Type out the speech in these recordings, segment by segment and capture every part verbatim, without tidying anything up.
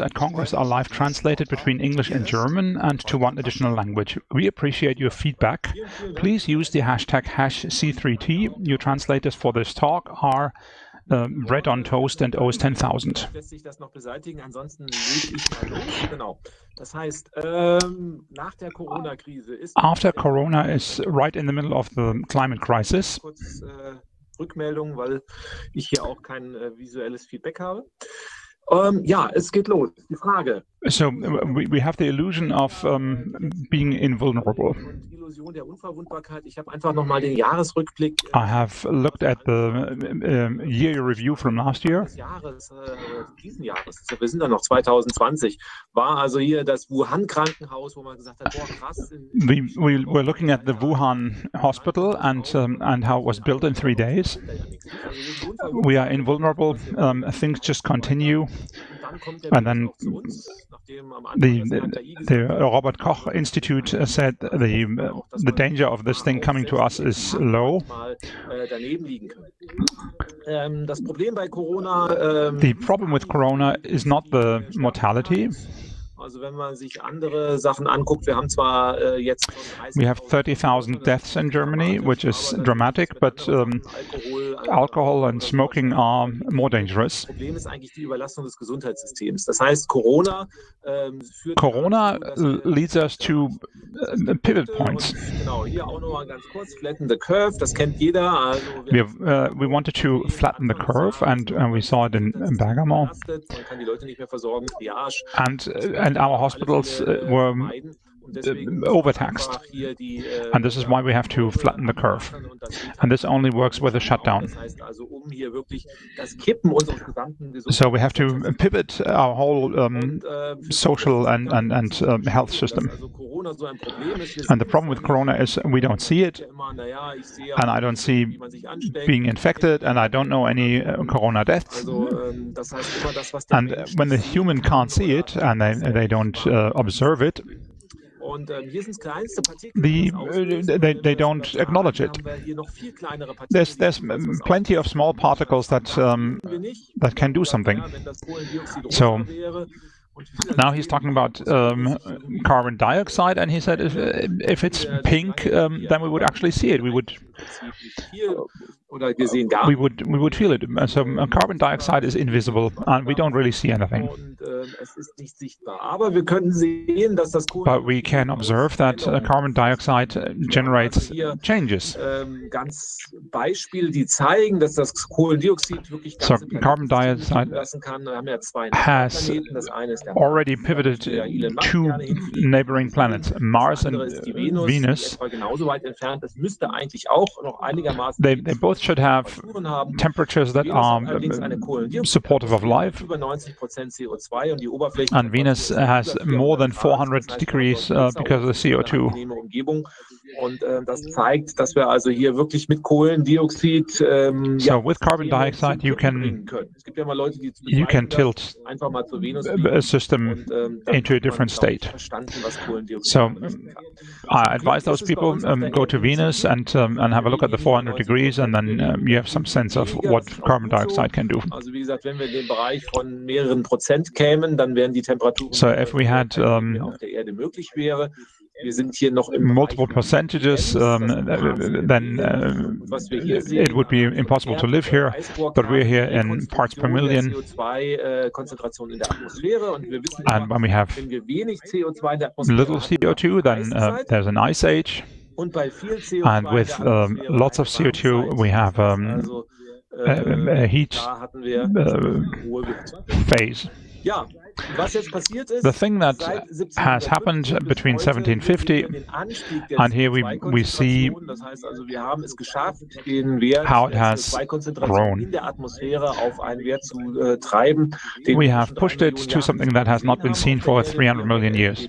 At Congress are live translated between English and German and to one additional language. We appreciate your feedback. Please use the hashtag hash C three T. Your translators for this talk are Um, bread on toast and O S ten thousand. After Corona is right in the middle of the climate crisis. Um, yeah, it's geht los. Die Frage. So we, we have the illusion of um, being invulnerable. I have looked at the um, year review from last year. We, we were looking at the Wuhan hospital and um, and how it was built in three days. We are invulnerable. Um, things just continue. And then the, the, the Robert Koch Institute said the, the danger of this thing coming to us is low. The problem with Corona is not the mortality. We have thirty thousand deaths in Germany, which is dramatic, but um, alcohol and smoking are more dangerous. Corona leads us to pivot points. We, have, uh, we wanted to flatten the curve, and uh, we saw it in Bergamo. And uh, And our hospitals uh, were uh, overtaxed. And this is why we have to flatten the curve. And this only works with a shutdown. So we have to pivot our whole um, social and, and, and um, health system. And the problem with Corona is we don't see it. And I don't see being infected. And I don't know any uh, Corona deaths. And when the human can't see it and they, they don't uh, observe it, The, they, they don't acknowledge it. There's, there's plenty of small particles that, um, that can do something. So now he's talking about um, carbon dioxide, and he said if, if it's pink, um, then we would actually see it. We would, we would, we would feel it. So carbon dioxide is invisible, and we don't really see anything. But we can observe that uh, carbon dioxide generates changes. So carbon dioxide has already pivoted two neighboring planets, Mars and uh, Venus. They, they both should have temperatures that are um, supportive of life. And Venus has more than four hundred degrees uh, because of the C O two. So with carbon dioxide, you can you can tilt a system into a different state. So I advise those people um, go to Venus and um, and have a look at the four hundred degrees, and then um, you have some sense of what carbon dioxide can do. So if we had um, multiple percentages, um, then uh, it would be impossible to live here, but we're here in parts per million. And when we have little C O two, then uh, there's an ice age. And with um, lots of C O two, we have um, a, a heat uh, phase. The thing that has happened between seventeen fifty and here we, we see how it has grown. We have pushed it to something that has not been seen for three hundred million years.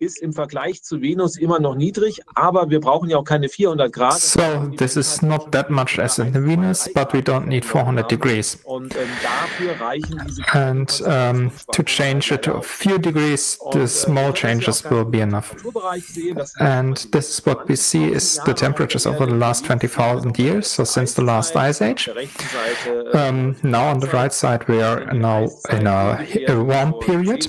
ist im Vergleich zu Venus immer noch niedrig, aber wir brauchen ja auch keine vierhundert Grad. So, this is not that much as in the Venus, but we don't need four hundred degrees. And um, to change it to a few degrees, the small changes will be enough. And this is what we see is the temperatures over the last twenty thousand years, so since the last ice age. Um, now on the right side we are now in a, a warm period.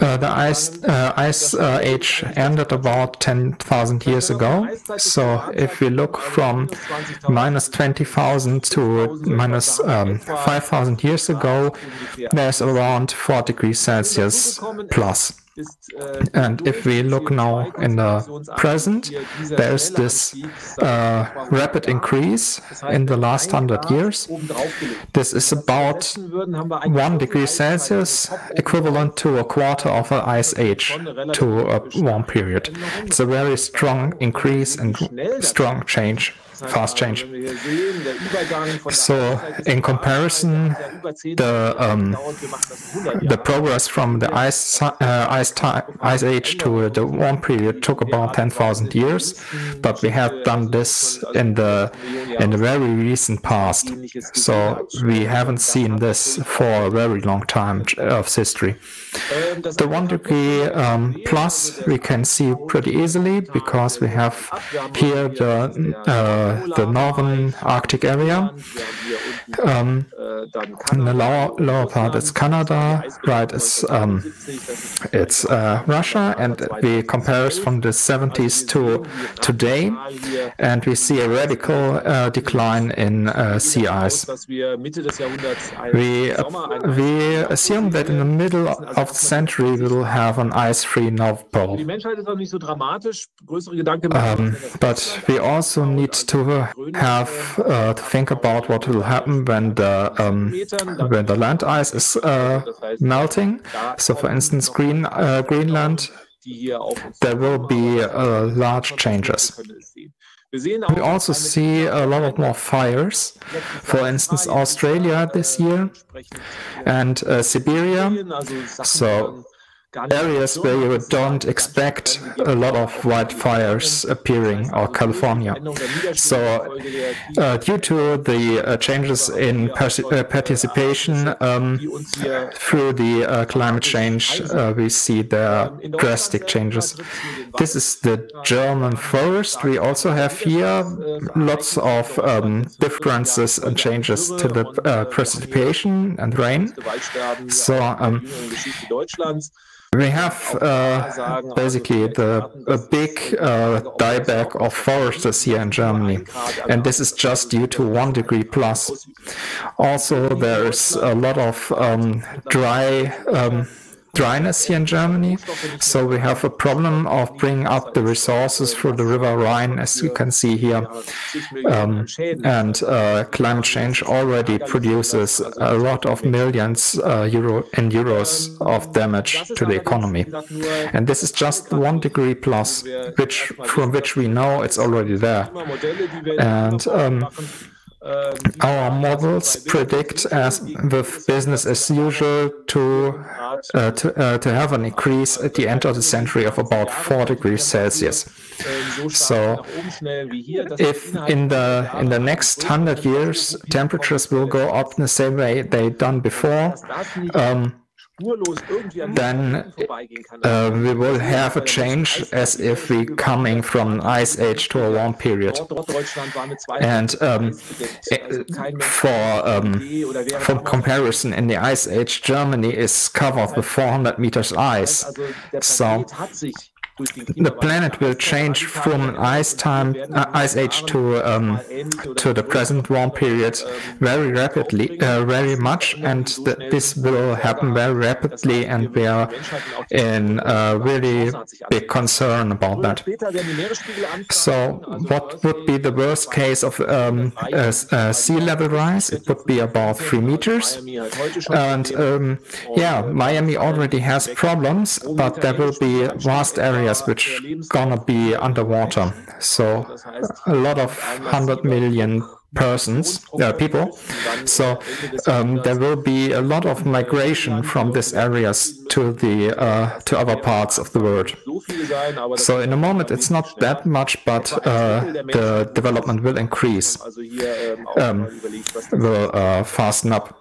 Uh, the ice, uh, ice Uh, age ended about ten thousand years ago, so if we look from minus twenty thousand to minus um, five thousand years ago, there's around four degrees Celsius plus. And if we look now in the present, there's this uh, rapid increase in the last one hundred years. This is about one degree Celsius, equivalent to a quarter of an ice age to a warm period. It's a very strong increase and strong change. Fast change. So, in comparison, the um, the progress from the ice uh, ice time ice age to the warm period took about ten thousand years, but we have done this in the in the very recent past. So we haven't seen this for a very long time of history. The one degree um, plus we can see pretty easily because we have here the uh, the northern Arctic area. Um, in the lower, lower part is Canada, right is um, it's uh, Russia, and we compare it from the seventies to today, and we see a radical uh, decline in uh, sea ice. We, uh, we assume that in the middle of the century we will have an ice-free North Pole. Um, but we also need to to have uh, to think about what will happen when the um, when the land ice is uh, melting. So, for instance, Green, uh, Greenland, there will be uh, large changes. We also see a lot of more fires, for instance, Australia this year and uh, Siberia. So, areas where you don't expect a lot of wildfires appearing, or California. So, uh, due to the uh, changes in par uh, participation um, through the uh, climate change, uh, we see the drastic changes. This is the German forest. We also have here lots of um, differences and changes to the uh, precipitation and rain. So, um, we have uh, basically the, a big uh, dieback of forests here in Germany, and this is just due to one degree plus. Also, there is a lot of um, dry um, dryness here in Germany, so we have a problem of bringing up the resources through the river Rhine, as you can see here, um, and uh, climate change already produces a lot of millions uh, euro and euros of damage to the economy. And this is just one degree plus, which from which we know it's already there. And um, our models predict, as with business as usual, to uh, to, uh, to have an increase at the end of the century of about four degrees Celsius. So, if in the in the next hundred years temperatures will go up in the same way they done before, Um, then uh, we will have a change as if we coming from an ice age to a warm period. And um, for um, from comparison, in the ice age, Germany is covered with four hundred meters ice. So the planet will change from an ice time, uh, ice age to um, to the present warm period very rapidly, uh, very much, and th this will happen very rapidly, and we are in uh, really big concern about that. So, what would be the worst case of um, uh, uh, sea level rise? It would be about three meters, and um, yeah, Miami already has problems, but there will be vast areas which gonna be underwater, so a lot of hundred million persons, uh, people. So um, there will be a lot of migration from these areas to the uh, to other parts of the world. So in a moment it's not that much, but uh, the development will increase, um, will uh, fasten up.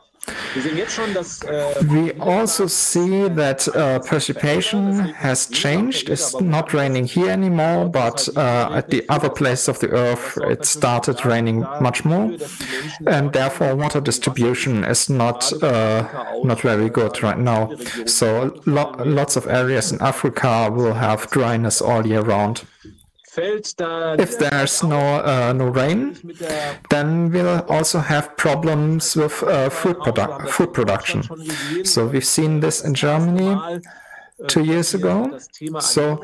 We also see that uh, precipitation has changed. It's not raining here anymore, but uh, at the other places of the earth it started raining much more, and therefore water distribution is not uh, not very good right now. So lo lots of areas in Africa will have dryness all year round. If there's no uh, no rain, then we'll also have problems with uh, food produ food production. So we've seen this in Germany two years ago. So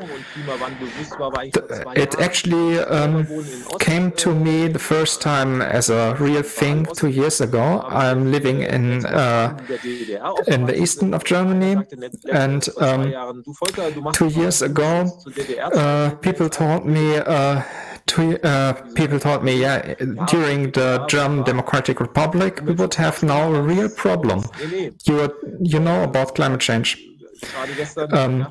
it actually um, came to me the first time as a real thing two years ago. I'm living in uh, in the eastern of Germany, and um, two years ago uh, people told me uh, two, uh, people told me yeah, during the German Democratic Republic we would have now a real problem. You you know about climate change. Um,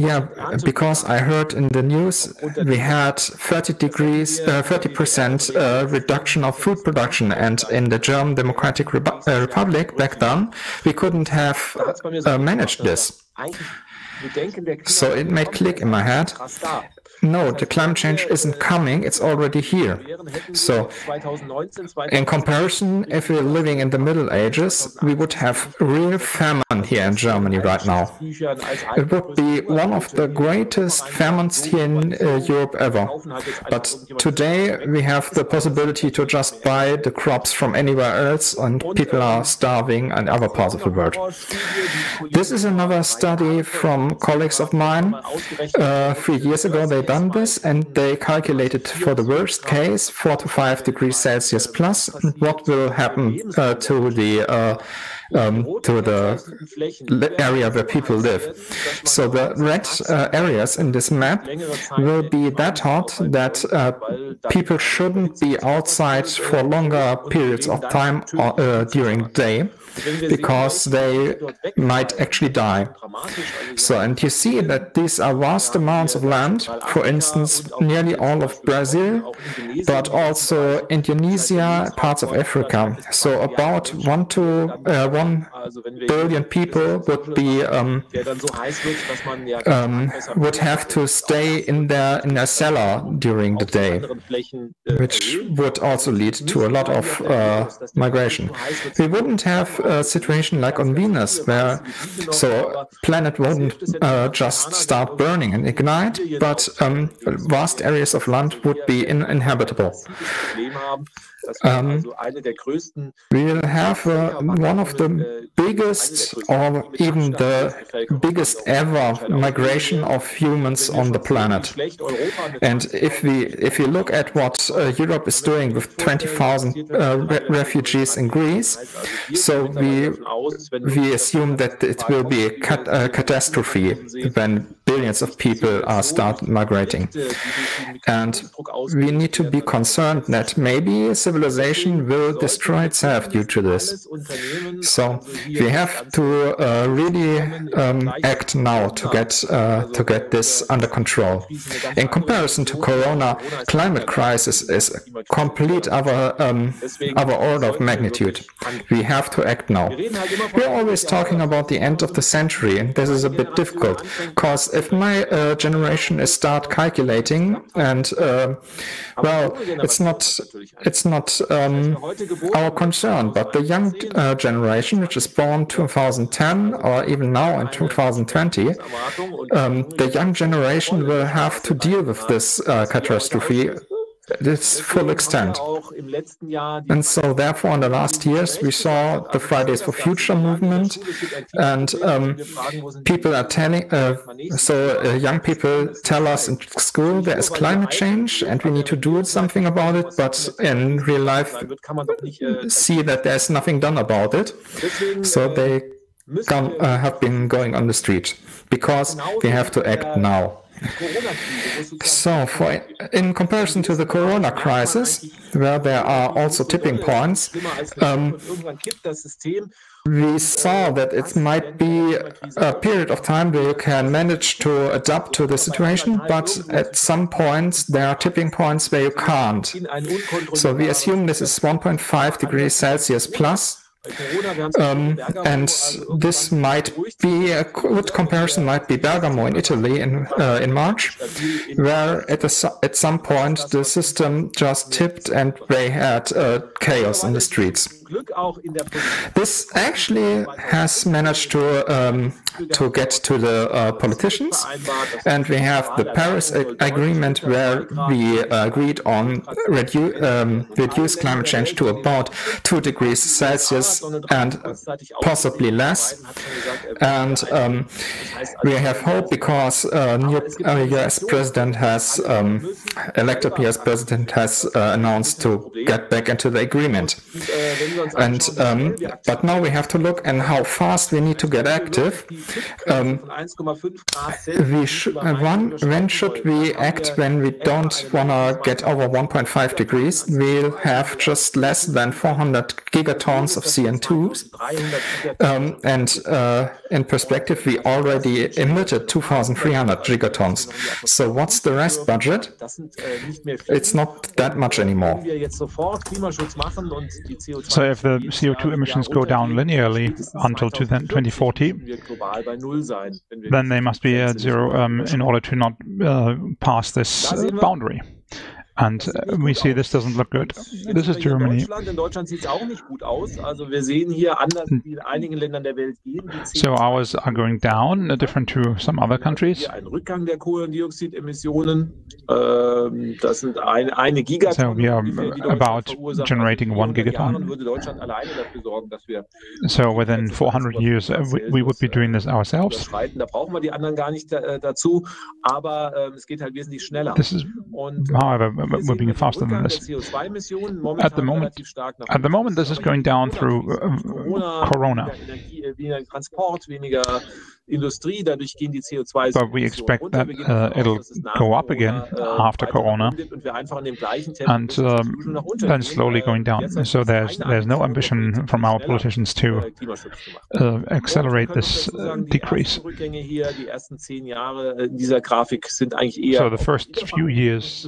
yeah, because I heard in the news we had thirty degrees, uh, thirty percent uh, reduction of food production, and in the German Democratic Re uh, Republic back then we couldn't have uh, managed this. So it made click in my head. No, the climate change isn't coming, it's already here. So, in comparison, if we're living in the Middle Ages, we would have real famine here in Germany right now. It would be one of the greatest famines here in uh, Europe ever. But today we have the possibility to just buy the crops from anywhere else, and people are starving in other parts of the world. This is another study from colleagues of mine. Uh, three years ago they done this, and they calculated for the worst case four to five degrees Celsius plus what will happen uh, to the uh, um, to the area where people live. So the red uh, areas in this map will be that hot that uh, people shouldn't be outside for longer periods of time uh, during the day, because they might actually die. So, and you see that these are vast amounts of land, for instance, nearly all of Brazil, but also Indonesia, parts of Africa. So about one to uh, one billion people would be um, um, would have to stay in their in their cellar during the day, which would also lead to a lot of uh, migration. We wouldn't have a situation like on Venus, where so planet wouldn't uh, just start burning and ignite, but um, vast areas of land would be uninhabitable. Um, we will have uh, one of the biggest, or even the biggest ever, migration of humans on the planet. And if we if you look at what uh, Europe is doing with twenty thousand uh, re refugees in Greece, so we we assume that it will be a cat uh, catastrophe when billions of people are start migrating. And we need to be concerned that maybe civilization will destroy itself due to this. So we have to uh, really um, act now to get uh, to get this under control. In comparison to Corona, climate crisis is a complete other um, other order of magnitude. We have to act now. We're always talking about the end of the century, and this is a bit difficult, because if my uh, generation is start calculating, and uh, well, it's not it's not um, our concern, but the young uh, generation, which is born two thousand ten or even now in two thousand twenty, um, the young generation will have to deal with this uh, catastrophe to its full extent. And so therefore in the last years we saw the Fridays for Future movement, and um, people are telling, uh, so uh, young people tell us in school there is climate change and we need to do something about it, but in real life see that there is nothing done about it. So they come, uh, have been going on the street, because we have to act now. So, for, in comparison to the Corona crisis, where there are also tipping points, um, we saw that it might be a period of time where you can manage to adapt to the situation, but at some points there are tipping points where you can't. So we assume this is one point five degrees Celsius plus. Um, and this might be a good comparison. Might be Bergamo in Italy in uh, in March, where at a, at some point the system just tipped and they had uh, chaos in the streets. This actually has managed to um, to get to the uh, politicians, and we have the Paris Agreement where we uh, agreed on redu um, reduce climate change to about two degrees Celsius and possibly less. And um, we have hope because uh, new U S president has um, elected U S president has uh, announced to get back into the agreement. And um, but now we have to look at how fast we need to get active. Um, we sh when, when should we act when we don't want to get over one point five degrees? We'll have just less than four hundred gigatons of C O two. Um, and uh, in perspective, we already emitted two thousand three hundred gigatons. So what's the rest budget? It's not that much anymore. So if the C O two emissions go down linearly until twenty forty, then they must be at zero um, in order to not uh, pass this uh, boundary. And uh, we see this doesn't look good. This is Germany. So ours are going down, different to some other countries. So we are about generating one gigaton. So within four hundred years, uh, we, we would be doing this ourselves. This is, however, we're being faster than this. At the moment, at the moment, this is going down through uh, Corona. But we expect that uh, it'll go up again after Corona, and um, then slowly going down. So there's there's no ambition from our politicians to uh, accelerate this uh, decrease. So the first few years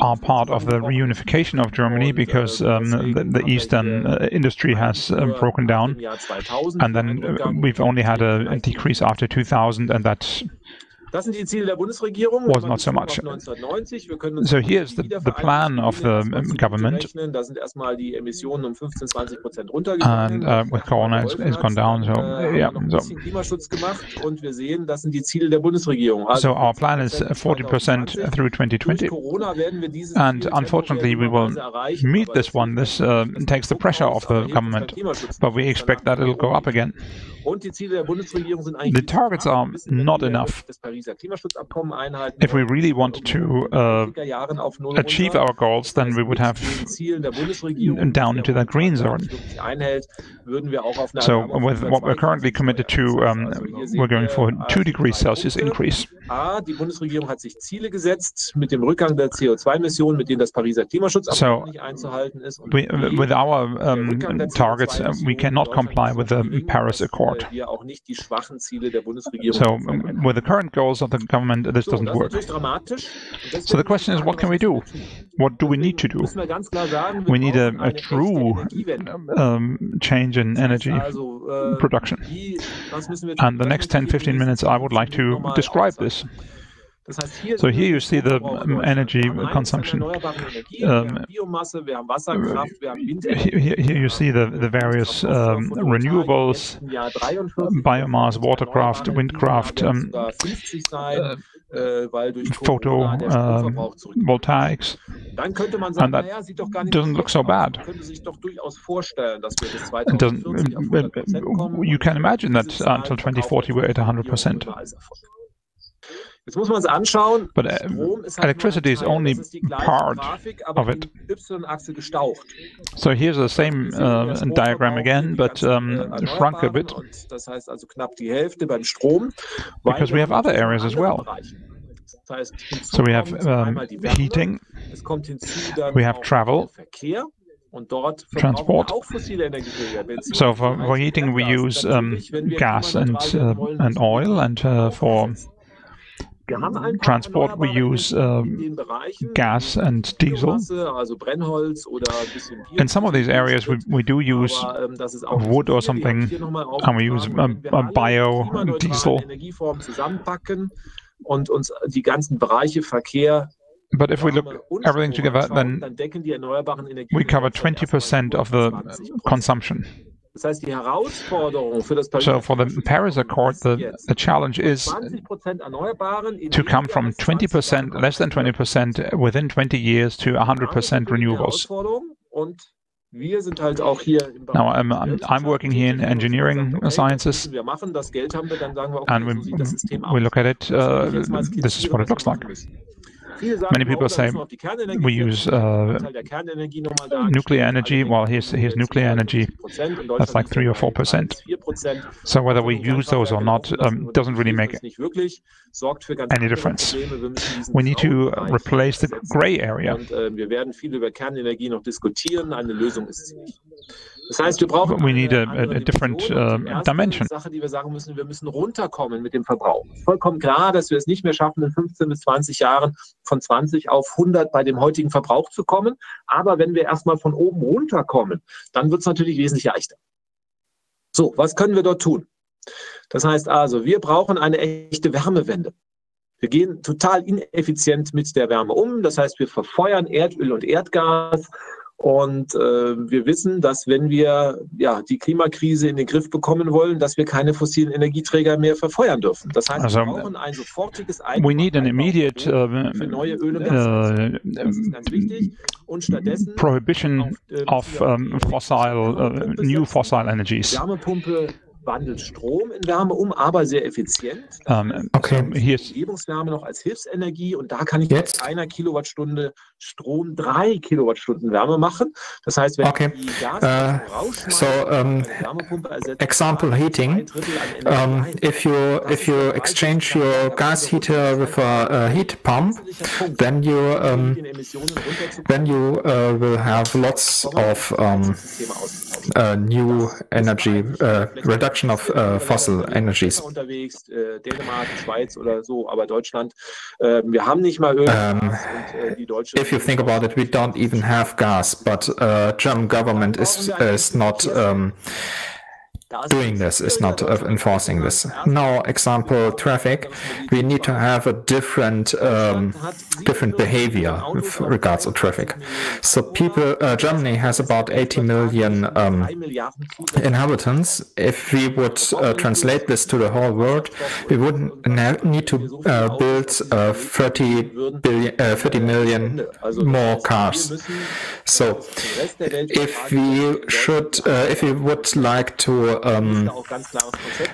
are part of the reunification of Germany, because um, the, the Eastern uh, industry has um, broken down, and then we've only had a and decrease after two thousand, and that was not so much. So here's the, the plan of the government, and uh, with Corona it's, it's gone down, so yeah. So, so our plan is forty percent through twenty twenty, and unfortunately we will meet this one. This uh, takes the pressure off the government, but we expect that it'll go up again. The targets are not enough. If we really wanted to uh, achieve our goals, then we would have down into that green zone. So with what we're currently committed to, um, we're going for a two degrees Celsius increase. So we, with our um, targets, uh, we cannot comply with the Paris Accord. So with the current goals of the government, this doesn't work. So the question is, what can we do? What do we need to do? We need a, a true um, change in energy production. And the next ten to fifteen minutes, I would like to describe this. So here you see the um, energy consumption. Um, here, here you see the, the various um, renewables, biomass, watercraft, windcraft, um, uh, photo um, voltaics, and that doesn't look so bad. It doesn't, you can imagine that until twenty forty we're at one hundred percent. Jetzt muss man es anschauen. But uh, electricity is only part of it. So here's the same uh, diagram again, but um, shrunk a bit. Because we have other areas as well. So we have um, heating, we have travel, transport. So for, for heating we use um, gas and, uh, and oil, and uh, for transport we use uh, gas and diesel. In some of these areas we, we do use wood or something, and we use a, a biodiesel. Und uns die ganzen Bereiche Verkehr. But if we look everything together, then we cover twenty percent of the consumption. So for the Paris Accord, the, the challenge is to come from twenty percent, less than twenty percent, within twenty years to one hundred percent renewables. Now, I'm, I'm, I'm working here in engineering sciences, and we, we look at it, uh, this is what it looks like. Many people say we use uh, nuclear energy. Well, here's, here's nuclear energy, that's like three or four percent. So whether we use those or not um, doesn't really make any difference. We need to replace the gray area. We need a, a, a different uh, dimension. Von zwanzig auf hundert bei dem heutigen Verbrauch zu kommen. Aber wenn wir erstmal von oben runterkommen, dann wird es natürlich wesentlich leichter. So, was können wir dort tun? Das heißt also, wir brauchen eine echte Wärmewende. Wir gehen total ineffizient mit der Wärme um. Das heißt, wir verfeuern Erdöl und Erdgas. Und äh, wir wissen, dass wenn wir ja, die Klimakrise in den Griff bekommen wollen, dass wir keine fossilen Energieträger mehr verfeuern dürfen. Das heißt, also, wir brauchen ein sofortiges Einkommen. We need an immediate uh, für neue Öle und Gase. Das ist ganz wichtig. Und stattdessen prohibition auf, of um, fossil, uh, new fossil energies. Wärmepumpe wandelt Strom in Wärme um, aber sehr effizient. Um, okay, hier ist Umgebungswärme noch als Hilfsenergie, und da kann ich jetzt mit einer Kilowattstunde Strom drei Kilowattstunden Wärme machen. Das heißt, wenn okay. ich die Gas uh, rausschmeiße, so, um, Wärmepumpe ersetzt, example heating. Um, if you if you exchange your gas heater with a uh, heat pump, then you um, then you uh, will have lots of um, uh, new energy uh, reduction. Of uh, fossil energies. Um, if you think about it, we don't even have gas, but uh, German government is is not um, doing this, is not uh, enforcing this. Now, example traffic, we need to have a different um, different behavior with regards to traffic. So people, uh, Germany has about eighty million um, inhabitants. If we would uh, translate this to the whole world, we wouldn't need to uh, build uh, thirty billion, uh, thirty million more cars. So if we should, uh, if we would like to Um,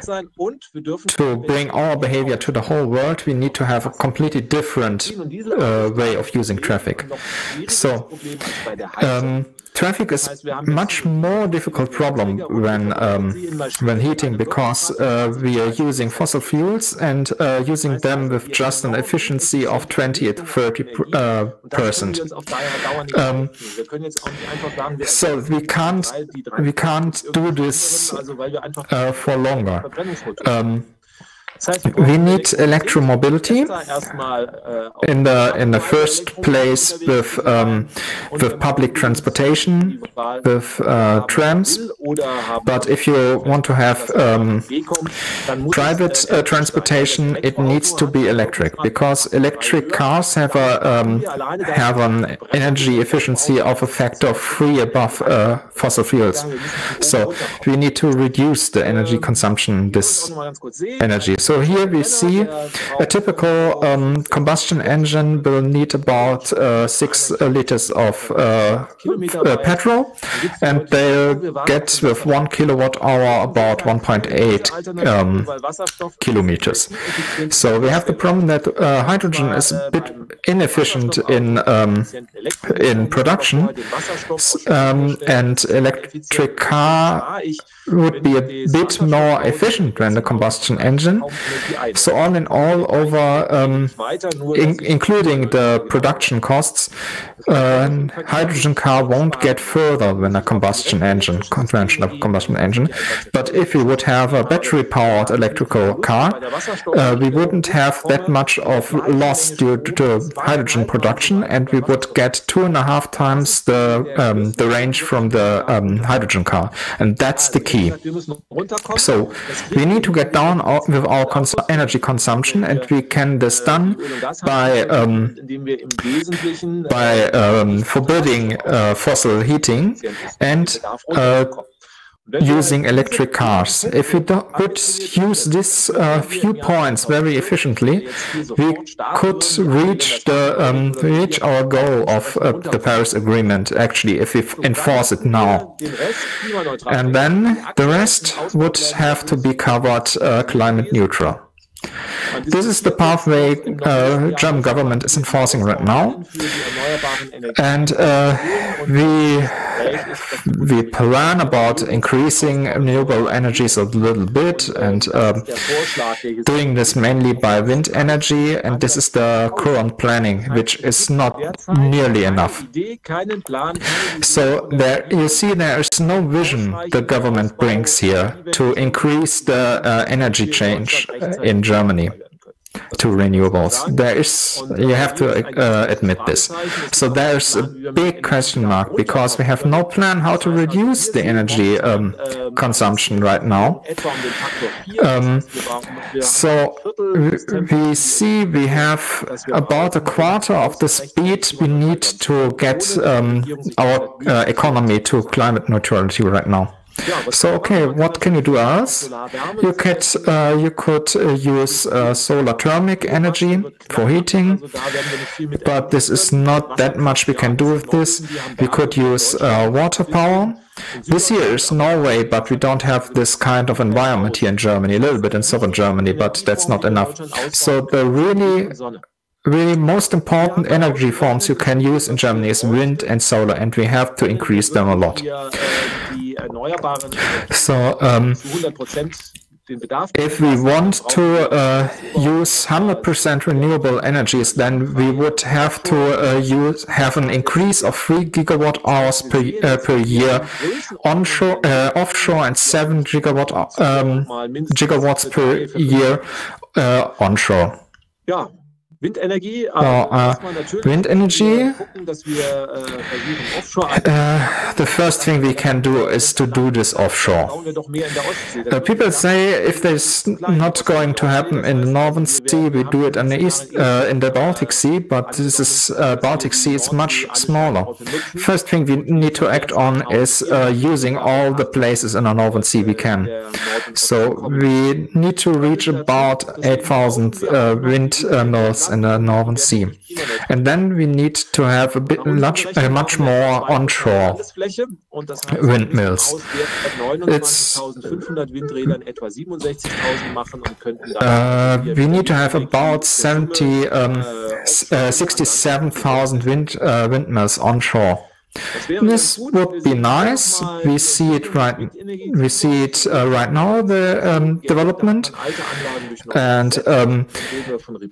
to bring our behavior to the whole world, we need to have a completely different uh, way of using traffic. So um, traffic is much more difficult problem when um, when heating, because uh, we are using fossil fuels and uh, using them with just an efficiency of twenty to thirty percent. Um, so we can't we can't do this Uh, for longer. Um, we need electromobility in the in the first place with um, with public transportation, with uh, trams. But if you want to have um, private uh, transportation, it needs to be electric, because electric cars have a um, have an energy efficiency of a factor of three above uh, fossil fuels. So we need to reduce the energy consumption. This energy. So here we see a typical um, combustion engine will need about uh, six liters of uh, uh, petrol, and they'll get with one kilowatt hour about one point eight um, kilometers. So we have the problem that uh, hydrogen is a bit inefficient in um, in production, um, and electric car would be a bit more efficient than the combustion engine. So all in all, over um, in including the production costs, uh, hydrogen car won't get further than a combustion engine, conventional combustion engine. But if we would have a battery-powered electrical car, uh, we wouldn't have that much of loss due to hydrogen production, and we would get two and a half times the um, the range from the um, hydrogen car, and that's the key. So we need to get down our, with our cons energy consumption, and we can this done by um, by um, forbidding uh, fossil heating and uh, using electric cars. If we could use these uh, few points very efficiently, we could reach the um, reach our goal of uh, the Paris Agreement, actually, if we enforce it now. And then the rest would have to be covered uh, climate neutral. This is the pathway uh, German government is enforcing right now, and uh, we we plan about increasing renewable energies a little bit, and uh, doing this mainly by wind energy. And this is the current planning, which is not nearly enough. So there, you see, there is no vision the government brings here to increase the uh, energy change in Germany. Germany to renewables. There is, you have to uh, admit this. So there's a big question mark, because we have no plan how to reduce the energy um, consumption right now. Um, so we see we have about a quarter of the speed we need to get um, our uh, economy to climate neutrality right now. So, okay, what can you do else? You could, uh, you could uh, use uh, solar thermic energy for heating, but this is not that much we can do with this. We could use uh, water power. This here is Norway, but we don't have this kind of environment here in Germany, a little bit in southern Germany, but that's not enough. So the really... Really, most important energy forms you can use in Germany is wind and solar, and we have to increase them a lot. So, um, if we want to uh, use one hundred percent renewable energies, then we would have to uh, use have an increase of three gigawatt hours per uh, per year onshore, uh, offshore, and seven gigawatt um, gigawatts per year uh, onshore. Yeah. Wind energy, so, uh, wind energy uh, the first thing we can do is to do this offshore. Uh, people say if there's not going to happen in the Northern Sea, we do it in the East, uh, in the Baltic Sea, but this is uh, Baltic Sea is much smaller. First thing we need to act on is uh, using all the places in the Northern Sea we can. So we need to reach about eight thousand uh, wind uh, mills in the Northern Sea, and then we need to have a bit much, uh, much more onshore windmills. It's, uh, we need to have about seventy, um, uh, sixty-seven thousand wind uh, windmills onshore. This would be nice. We see it right. We see it uh, right now. The um, development, and um,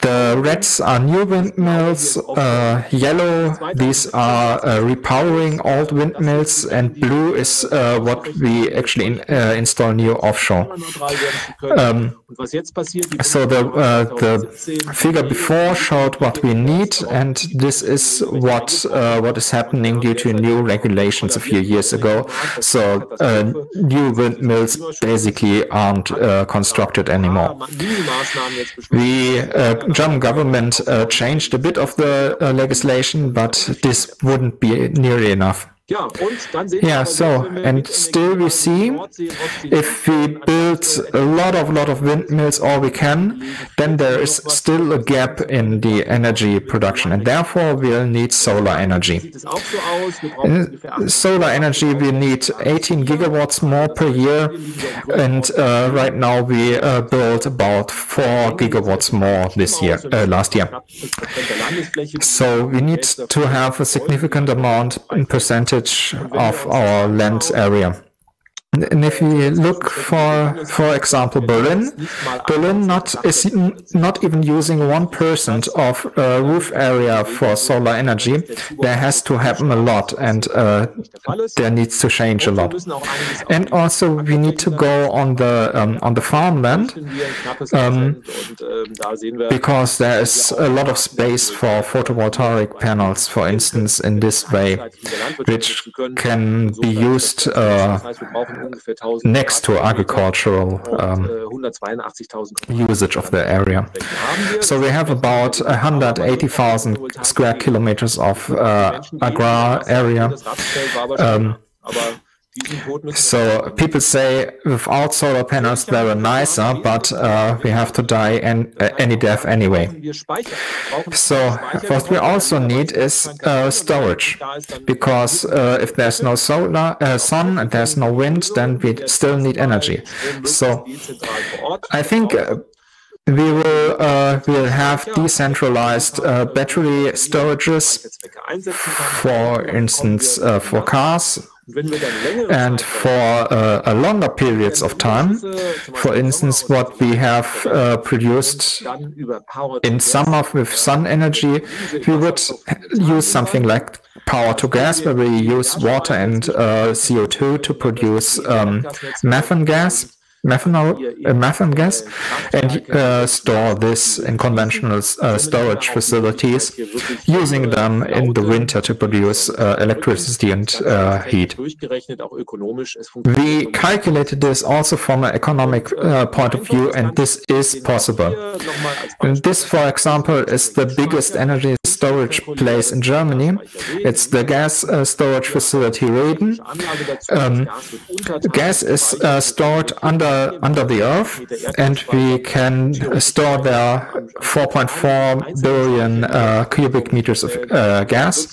the reds are new windmills. Uh, yellow, these are uh, repowering old windmills, and blue is uh, what we actually in, uh, install new offshore. Um, so the uh, the figure before showed what we need, and this is what uh, what is happening due to new regulations a few years ago. So uh, new windmills basically aren't uh, constructed anymore. The uh, German government uh, changed a bit of the uh, legislation, but this wouldn't be nearly enough. Yeah, so, and still we see, if we build a lot of lot of windmills, all we can, then there is still a gap in the energy production, and therefore we'll need solar energy. In solar energy, we need eighteen gigawatts more per year, and uh, right now we uh, built about four gigawatts more this year, uh, last year. So we need to have a significant amount in percentage of our land area. And if we look for, for example, Berlin, Berlin not, is not even using one percent of uh, roof area for solar energy. There has to happen a lot, and uh, there needs to change a lot. And also, we need to go on the um, on the farmland, um, because there is a lot of space for photovoltaic panels, for instance, in this way, which can be used uh, next to agricultural um, usage of the area. So we have about one hundred eighty thousand square kilometers of uh, agrar area. Um, so people say without solar panels they were nicer, but uh, we have to die and uh, any death anyway. So what we also need is uh, storage, because uh, if there's no solar uh, sun and there's no wind, then we still need energy. So I think uh, we will uh, we'll have decentralized uh, battery storages, for instance, uh, for cars. And for uh, a longer periods of time, for instance, what we have uh, produced in summer with sun energy, we would use something like power to gas, where we use water and uh, C O two to produce um, methane gas. Methanol, uh, methane gas, and uh, store this in conventional uh, storage facilities, using them in the winter to produce uh, electricity and uh, heat. We calculated this also from an economic uh, point of view, and this is possible. And this, for example, is the biggest energy storage place in Germany. It's the gas uh, storage facility Reiden. Um, gas is uh, stored under under the earth, and we can store there four point four billion uh, cubic meters of uh, gas.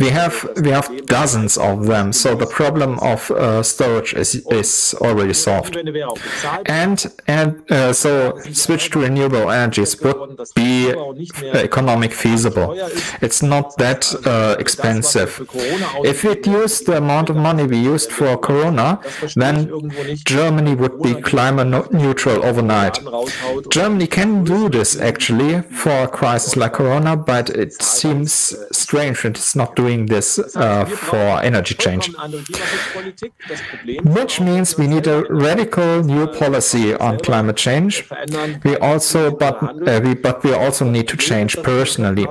We have we have dozens of them, so the problem of uh, storage is is already solved. And and uh, so switch to renewable energies would be economic feasible. It's not that uh, expensive. If we use the amount of money we used for Corona, then Germany would be climate neutral overnight. Germany can do this actually for a crisis like Corona, but it seems strange that it's not doing this uh, for energy change. Which means we need a radical new policy on climate change. We also, but uh, we, but we also need to change personally.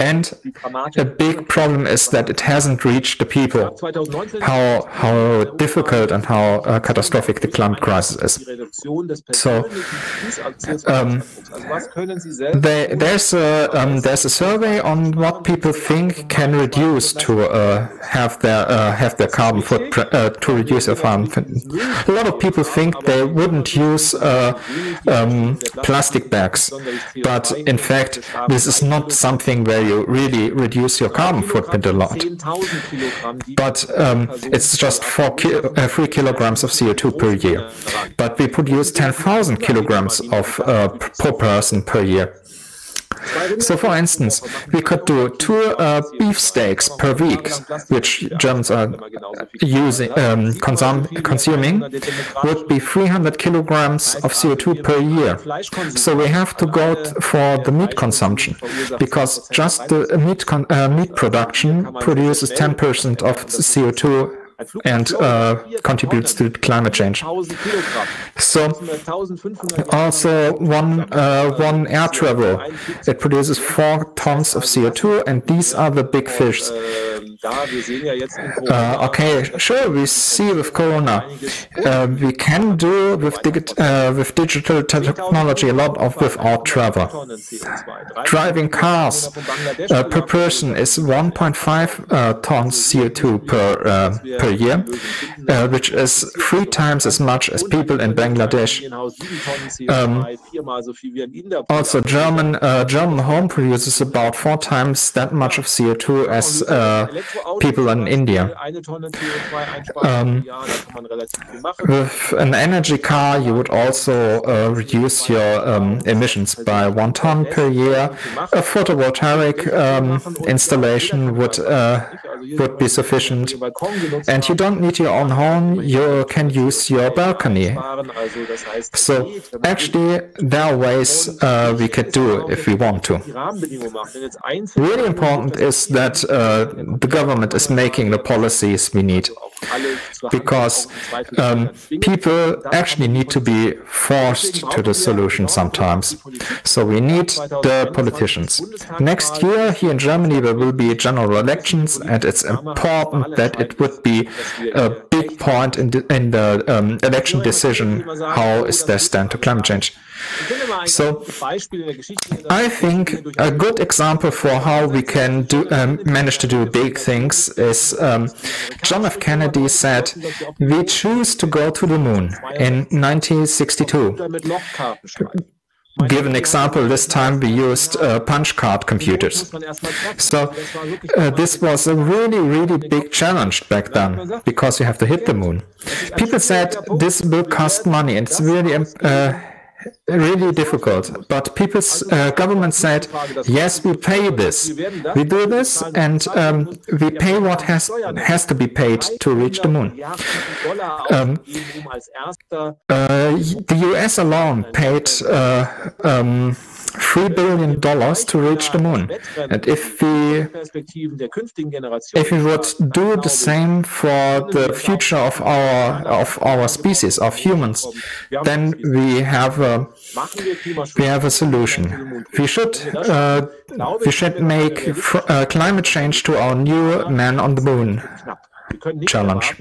And a big problem is that it hasn't reached the people. How how difficult and how uh, catastrophic the climate crisis. So um, they, there's a um, there's a survey on what people think can reduce to uh, have their uh, have their carbon footprint, uh, to reduce their carbon footprint. A lot of people think they wouldn't use uh, um, plastic bags, but in fact this is not something where you really reduce your carbon footprint a lot. But um, it's just four ki uh, three kilograms of C O two per year. But we produce ten thousand kilograms of uh, per person per year. So, for instance, we could do two uh, beef steaks per week, which Germans are using, um, consum consuming, would be three hundred kilograms of C O two per year. So we have to go for the meat consumption, because just the meat, con uh, meat production produces ten percent of C O two and uh, contributes to climate change. So also one uh, one air travel, it produces four tons of C O two, and these are the big fish. Uh, okay, sure, we see with Corona. Uh, we can do with, digi uh, with digital technology a lot of without travel. Driving cars uh, per person is one point five uh, tons C O two per, uh, per year, uh, which is three times as much as people in Bangladesh. Um, also, German, uh, German home produces about four times that much of C O two as uh, people in India. Um, with an energy car, you would also uh, reduce your um, emissions by one ton per year. A photovoltaic um, installation would uh, would be sufficient, and you don't need your own home. You can use your balcony. So actually, there are ways uh, we could do if we want to. Really important is that uh, the government is making the policies we need, because um, people actually need to be forced to the solution sometimes. So we need the politicians. Next year here in Germany there will be general elections, and it's important that it would be a big point in the, in the um, election decision how is their stand to climate change. So I think a good example for how we can do, um, manage to do big things is um, John F. Kennedy said, "We choose to go to the moon," in nineteen sixty-two. Give an example, this time we used uh, punch card computers. So uh, this was a really, really big challenge back then, because you have to hit the moon. People said this will cost money, and it's really uh, really difficult, but people's uh, government said, yes, we pay this, we do this, and um, we pay what has has to be paid to reach the moon. Um, uh, the U S alone paid uh, um, three billion dollars to reach the moon, and if we if we would do the same for the future of our of our species, of humans, then we have a, we have a solution. We should uh, we should make fr uh, climate change to our new man on the moon challenge.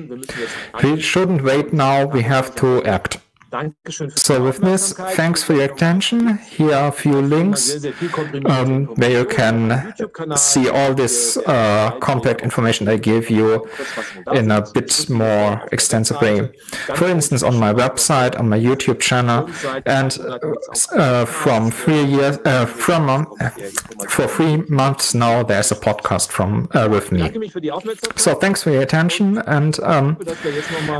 We shouldn't wait now, we have to act. So with this, thanks for your attention. Here are a few links um, where you can see all this uh, compact information I gave you in a bit more extensive way. For instance, on my website, on my YouTube channel, and uh, from three years, uh, from uh, for three months now, there's a podcast from uh, with me. So thanks for your attention, and um,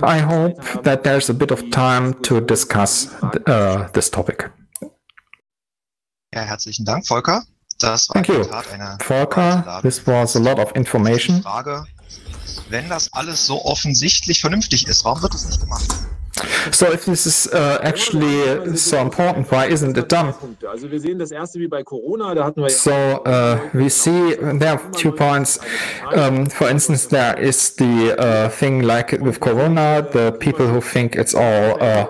I hope that there's a bit of time to discuss uh, this topic. Ja, herzlichen Dank, Volker. Das war Thank you, Volker. This was a lot of information. Frage, wenn das alles so offensichtlich vernünftig ist, warum wird es nicht gemacht? So if this is uh, actually so important, why isn't it done? So uh, we see there are two points. Um, for instance, there is the uh, thing like with Corona, the people who think it's all uh,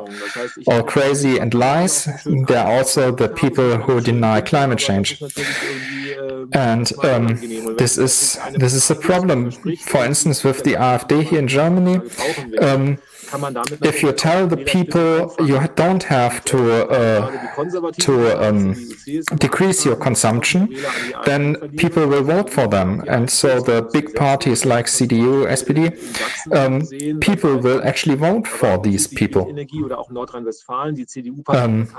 all crazy and lies. There are also the people who deny climate change, and um, this is this is a problem. For instance, with the A F D here in Germany. Um, If you tell the people you don't have to uh, to um, decrease your consumption, then people will vote for them, and so the big parties like C D U, S P D, um, people will actually vote for these people. Um,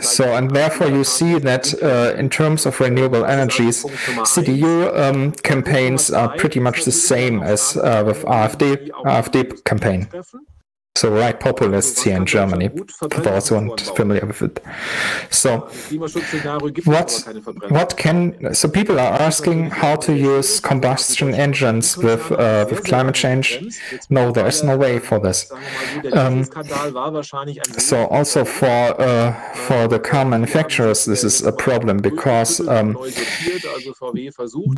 so and therefore you see that uh, in terms of renewable energies, C D U um, campaigns are pretty much the same as uh, with A F D A F D campaign. So right populists here in Germany, for those who aren't familiar with it. So what what can so people are asking how to use combustion engines with uh, with climate change? No, there is no way for this. Um, so also for uh, for the car manufacturers, this is a problem, because um,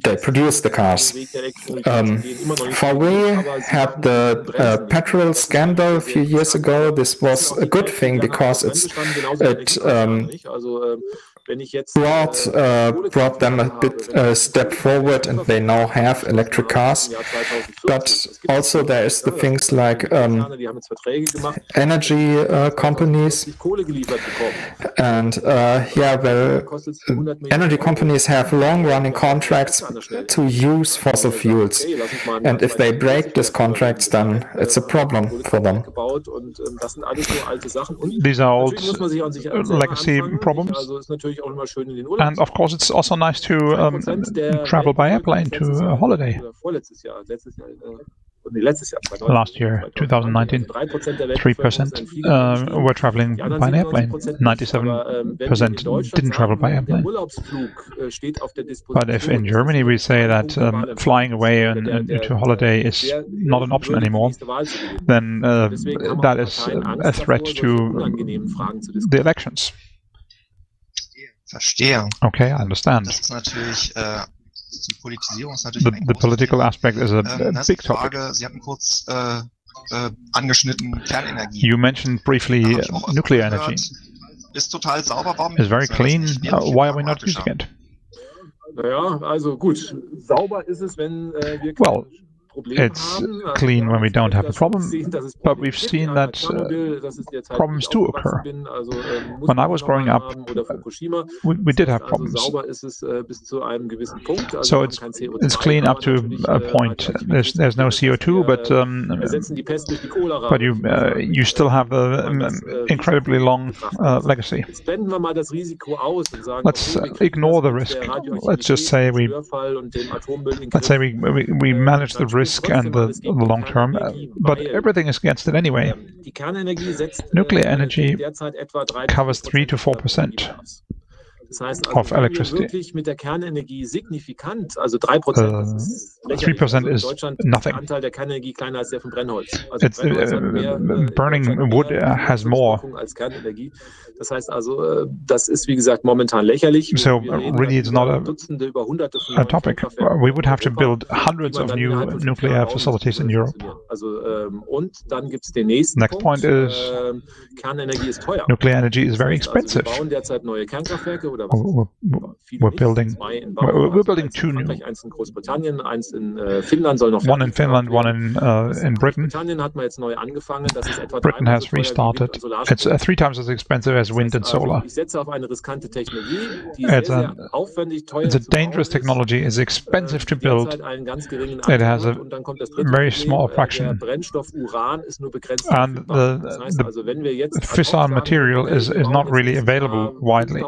they produce the cars. Um, V W had the uh, petrol scandal. Few years ago. This was a good thing, because it's, it um, brought, uh, brought them a bit a step forward, and they now have electric cars. But also there is the things like um, energy uh, companies, and uh, yeah, the energy companies have long-running contracts to use fossil fuels, and if they break these contracts, then it's a problem for them. These are old legacy problems. And of course, it's also nice to um, travel by airplane to a holiday. Last year, twenty nineteen, three percent uh, were traveling by an airplane. ninety-seven percent didn't travel by airplane. But if in Germany we say that um, flying away and, and to a holiday is not an option anymore, then uh, that is a threat to the elections. Okay, I understand. The, the political aspect is a, a big topic. You mentioned briefly nuclear energy. It's very clean. Uh, why are we not using it? Well, it's clean when we don't have a problem, but we've seen that uh, problems do occur. When I was growing up, we, we did have problems. So it's, it's clean up to a point. There's, there's no C O two, but um, but you uh, you still have an um, incredibly long uh, legacy. Let's ignore the risk. Let's just say we let's say we we, we manage the risk and the, the long term, uh, but everything is against it anyway. Nuclear energy covers three to four percent of electricity. Uh, three percent is nothing. It's, uh, burning wood uh, has more. So really it's not a, a topic. We would have to build hundreds of new nuclear facilities in Europe. Next point is nuclear energy is very expensive. We're, we're building. We're, we're building two new. One in Finland, one in uh, in Britain. Britain has restarted. It's uh, three times as expensive as wind and solar. It's a, it's a dangerous technology. It's expensive to build. It has a very small fraction, and the, the fissile material is is not really available widely.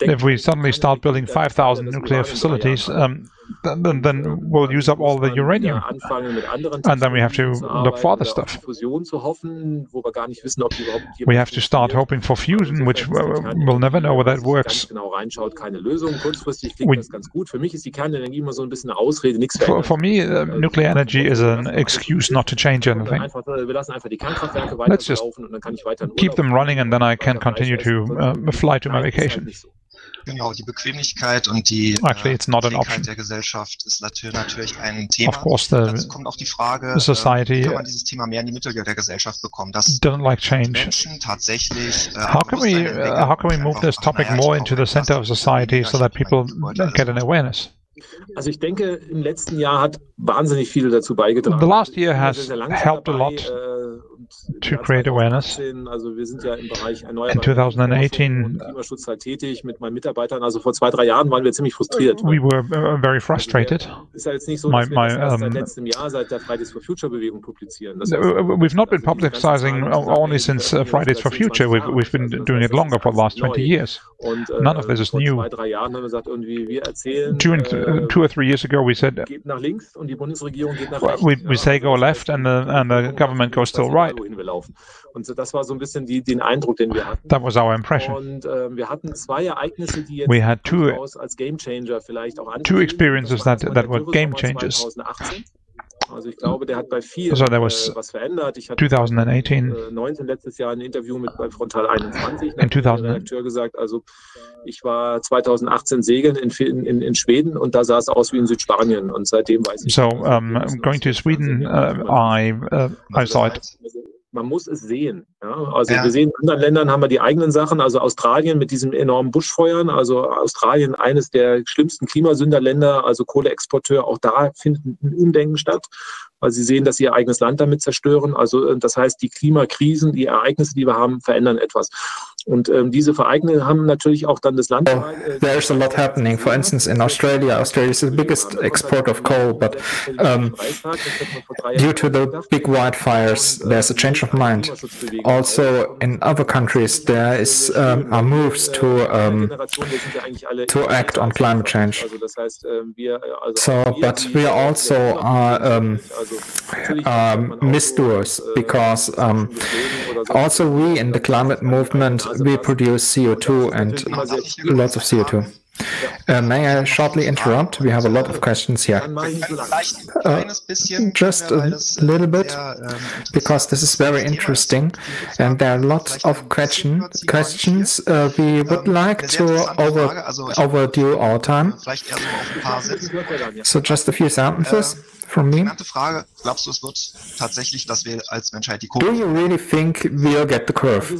If we suddenly start building five thousand nuclear facilities, um, then, then we'll use up all the uranium, and then we have to look for other stuff. We have to start hoping for fusion, which we'll never know whether it works. We, for, for me, uh, nuclear energy is an excuse not to change anything. Let's just keep them running, and then I can continue to uh, fly to my vacation. Actually, it's not an option. Of course, the society doesn't like change. How can we, uh, how can we move this topic more into the center of society so that people get an awareness? The last year has helped a lot to create awareness. In two thousand eighteen, we were uh, very frustrated. My, my, um, we've not been publicizing only since uh, Fridays for Future. We've, we've been doing it longer for the last twenty years. None of this is new. During uh, two or three years ago, we said, we, we say go left, and the, and the government goes to the right. That was our impression. We had two, two experiences that, that were game changers. So there was twenty eighteen. In two thousand, Ich war twenty eighteen segeln in, in, in Schweden, und da sah es aus wie in Südspanien, und seitdem weiß ich. So um, going to Sweden, uh, I uh, I saw it. Man muss es sehen. Ja? Also ja. wir sehen, in anderen Ländern haben wir die eigenen Sachen. Also Australien mit diesen enormen Buschfeuern. Also Australien, eines der schlimmsten Klimasünderländer, also Kohleexporteur. Auch da findet ein Umdenken statt, weil sie sehen, dass sie ihr eigenes Land damit zerstören. Also das heißt, die Klimakrisen, die Ereignisse, die wir haben, verändern etwas. Und ähm, diese Vereignungen haben natürlich auch dann das Land. Well, there's a lot happening. For instance, in Australia, Australia is the biggest export of coal, but um, due to the big wildfires, there's a change of mind. Also, in other countries, there is um, are moves to um, to act on climate change. So, but we also are um, um, misdoers because um, also we in the climate movement. We produce C O two and lots of C O two. Uh, may I shortly interrupt? We have a lot of questions here. Uh, just a little bit, because this is very interesting, and there are lots of question, questions. Uh, we would like to over, overdo our time. So just a few sentences from me. Do you really think we'll get the curve?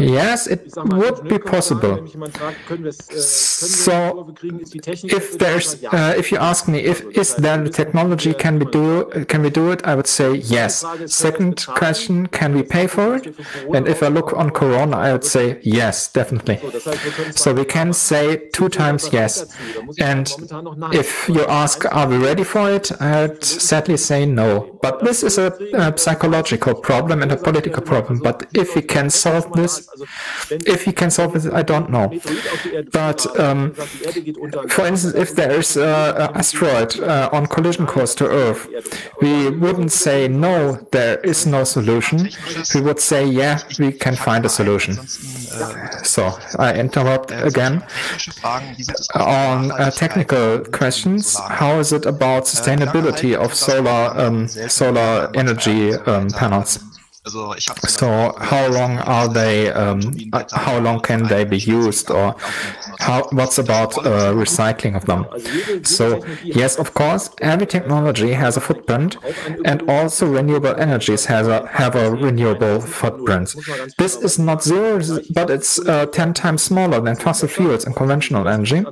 Yes, it would be possible. So, if there's, uh, if you ask me, if is there the technology, can we do, can we do it? I would say yes. Second question, can we pay for it? And if I look on Corona, I would say yes, definitely. So we can say two times yes. And if you ask, are we ready for it? I'd sadly say no. But this is a, a psychological problem and a political problem. But if we can solve this, if we can solve this, I don't know. But um, for instance, if there is uh, an asteroid uh, on collision course to Earth, we wouldn't say no, there is no solution. We would say yeah, we can find a solution. So I interrupt again on uh, technical questions. How is it about sustainability of solar um, solar energy um, panels? So how long are they? Um, how long can they be used, or how, what's about uh, recycling of them? So yes, of course, every technology has a footprint, and also renewable energies has a have a renewable footprint. This is not zero, but it's uh, ten times smaller than fossil fuels and conventional energy.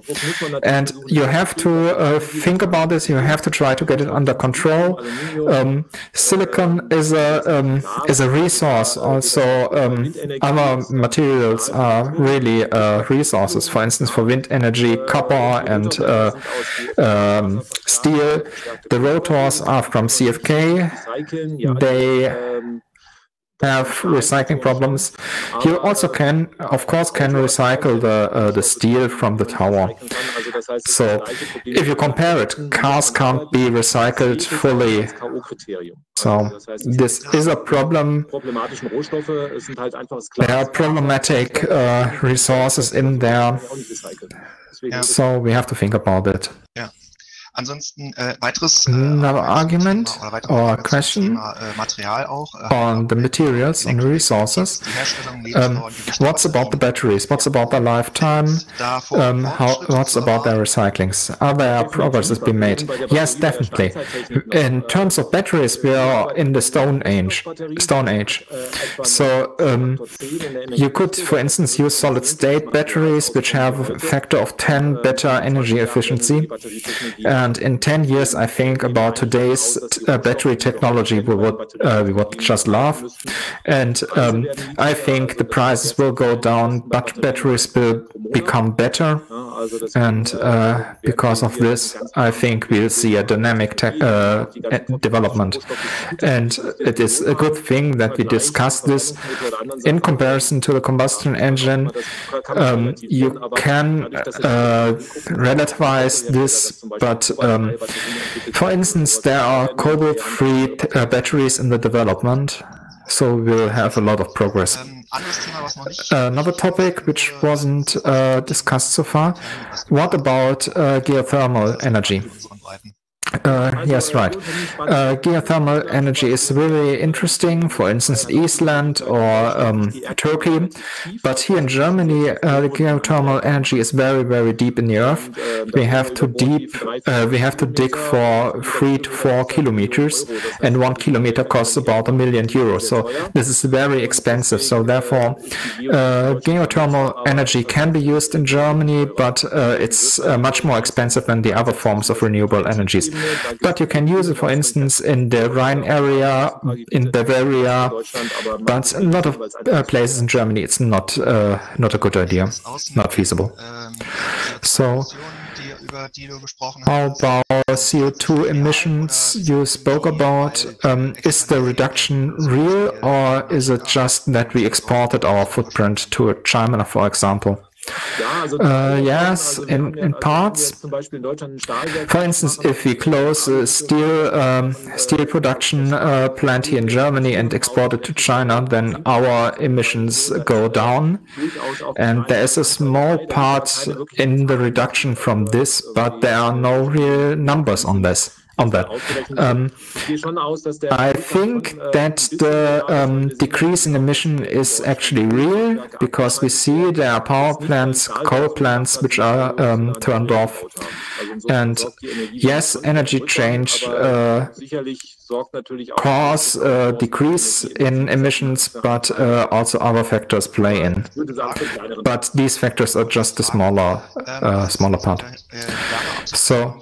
And you have to uh, think about this. You have to try to get it under control. Um, silicon is a um, is a resource. Also, um, other materials are really uh, resources. For instance, for wind energy, copper and uh, um, steel. The rotors are from C F K. They have recycling problems. You also can, of course, can recycle the uh, the steel from the tower. So, if you compare it, cars can't be recycled fully. So, this is a problem. There are problematic uh, resources in there. So, we have to think about it. Yeah. Ansonsten, äh, weiteres, äh, Another argument or question on the materials and resources. Um, what's about the batteries? What's about their lifetime? Um, how, what's about their recyclings? Are there progresses being made? Yes, definitely. In terms of batteries, we are in the Stone Age. Stone Age. So um, you could, for instance, use solid-state batteries, which have a factor of ten better energy efficiency. Um, And in ten years, I think about today's uh, battery technology we would, uh, we would just love. And um, I think the prices will go down, but batteries will become better. And uh, because of this, I think we'll see a dynamic tech, uh, development. And it is a good thing that we discuss this. In comparison to the combustion engine, um, you can uh, relativize this, but Um, for instance, there are cobalt-free uh, batteries in the development, so we'll have a lot of progress. Another topic which wasn't uh, discussed so far, what about uh, geothermal energy? Uh, yes, right. Uh, geothermal energy is really interesting, for instance, Iceland or um, Turkey. But here in Germany, uh, the geothermal energy is very, very deep in the earth. We have to deep, uh, we have to dig for three to four kilometers, and one kilometer costs about a million euros. So this is very expensive. So therefore, uh, geothermal energy can be used in Germany, but uh, it's uh, much more expensive than the other forms of renewable energies. But you can use it, for instance, in the Rhine area, in Bavaria, but in a lot of uh, places in Germany it's not uh, not a good idea, not feasible. So, how about C O two emissions you spoke about? Um, is the reduction real, or is it just that we exported our footprint to China, for example? Uh, yes, in, in parts. For instance, if we close a steel, um, steel production uh, plant here in Germany and export it to China, then our emissions go down. And there is a small part in the reduction from this, but there are no real numbers on this. On that. Um, I think that the um, decrease in emission is actually real, because we see there are power plants, coal plants, which are um, turned off. And yes, energy change uh, cause a decrease in emissions, but uh, also other factors play in. But these factors are just a smaller, uh, smaller part. So,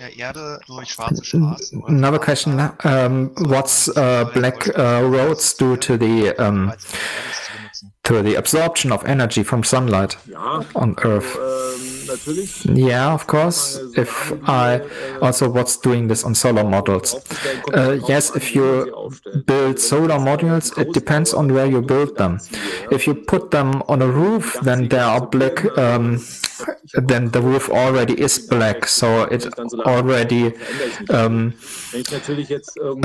another question, um, what's uh, black uh, roads do to the um, to the absorption of energy from sunlight on Earth? Yeah, of course. If I also, what's doing this on solar models? Uh, yes, if you build solar modules, it depends on where you build them. If you put them on a roof, then there are black. Um, then the roof already is black, so it already um,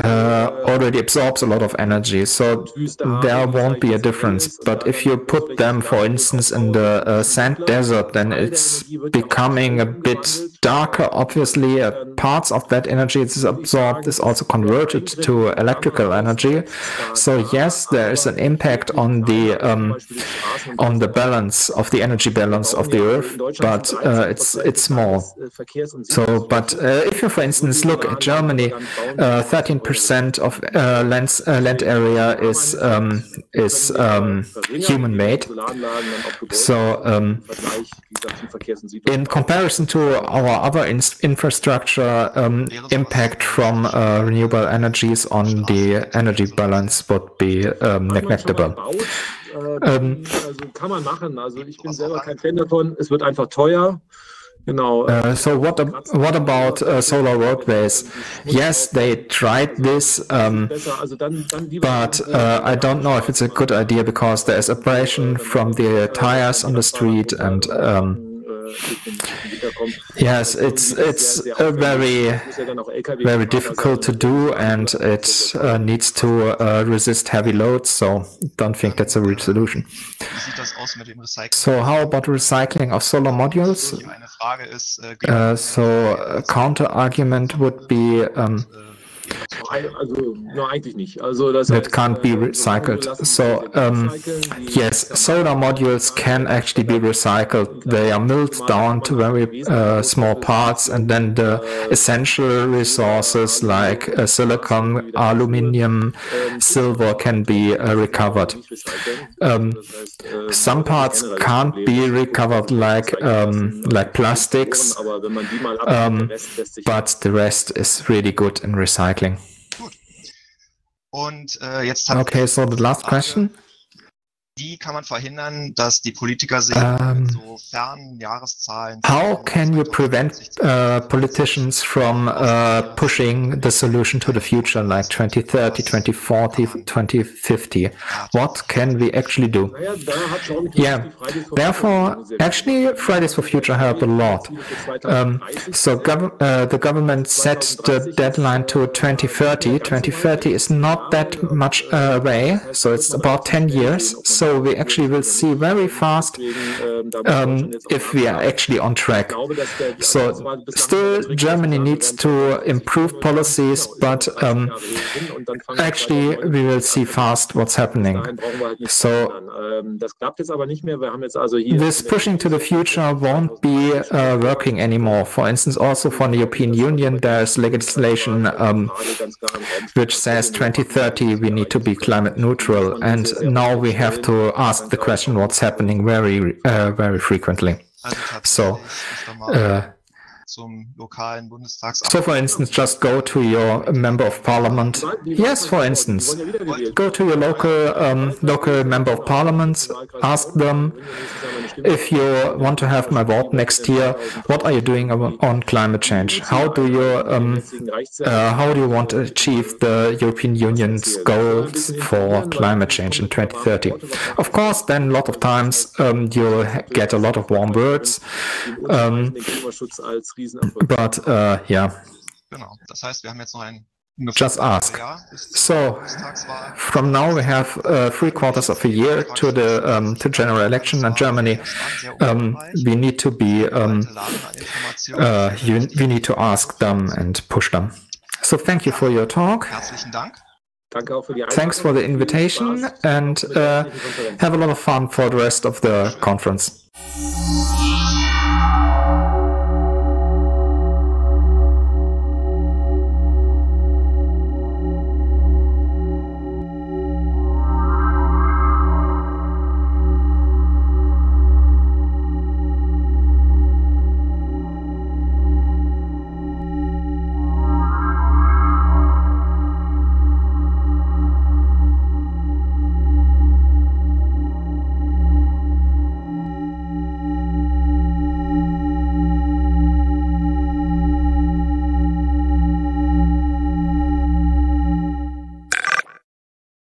uh, already absorbs a lot of energy. So there won't be a difference. But if you put them, for instance, in the uh, sand desert, then it's becoming a bit darker. Obviously, uh, parts of that energy is absorbed is also converted to electrical energy. So yes, there is an impact on the um, on the balance of the energy balance of the Earth. But uh, it's it's small. So, but uh, if you, for instance, look at Germany, thirteen percent uh, of uh, land uh, land area is um, is um, human-made. So, um, in comparison to our other in infrastructure, um, impact from uh, renewable energies on the energy balance would be um, negligible. Um, uh, so what, ab what about uh, solar roadways? Yes, they tried this, um, but uh, I don't know if it's a good idea, because there is abrasion from the tires on the street, and um, yes, it's it's uh, very very difficult to do, and it uh, needs to uh, resist heavy loads. So don't think that's a real solution. So how about recycling of solar modules? Uh, so a counter argument would be. Um, That can't be recycled. So, um, yes, solar modules can actually be recycled. They are milled down to very uh, small parts, and then the essential resources like uh, silicon, aluminium, silver can be uh, recovered. Um, some parts can't be recovered, like um, like plastics, um, but the rest is really good in recycling. Okay, so the last question. Um, how can you prevent uh, politicians from uh, pushing the solution to the future, like twenty thirty, twenty forty, twenty fifty? What can we actually do? Yeah, therefore, actually, Fridays for Future help a lot. Um, so gov uh, the government set the deadline to twenty thirty. twenty thirty is not that much uh, away, so it's about ten years. So So we actually will see very fast um, if we are actually on track. So still Germany needs to improve policies, but um, actually we will see fast what's happening. So this pushing to the future won't be uh, working anymore. For instance, also from the European Union, there's legislation um, which says twenty thirty we need to be climate neutral, and now we have to ask the question what's happening very, uh, very frequently. So, uh, so for instance, just go to your member of parliament. Yes, for instance, go to your local um, local member of parliament, ask them, if you want to have my vote next year, what are you doing on climate change? How do you um, uh, how do you want to achieve the European Union's goals for climate change in twenty thirty? Of course, then a lot of times um, you'll get a lot of warm words. Um, But uh, yeah, just ask. So from now we have uh, three quarters of a year to the um, to general election in Germany. Um, we need to be um, uh, you, we need to ask them and push them. So thank you for your talk. Thanks for the invitation, and uh, have a lot of fun for the rest of the conference.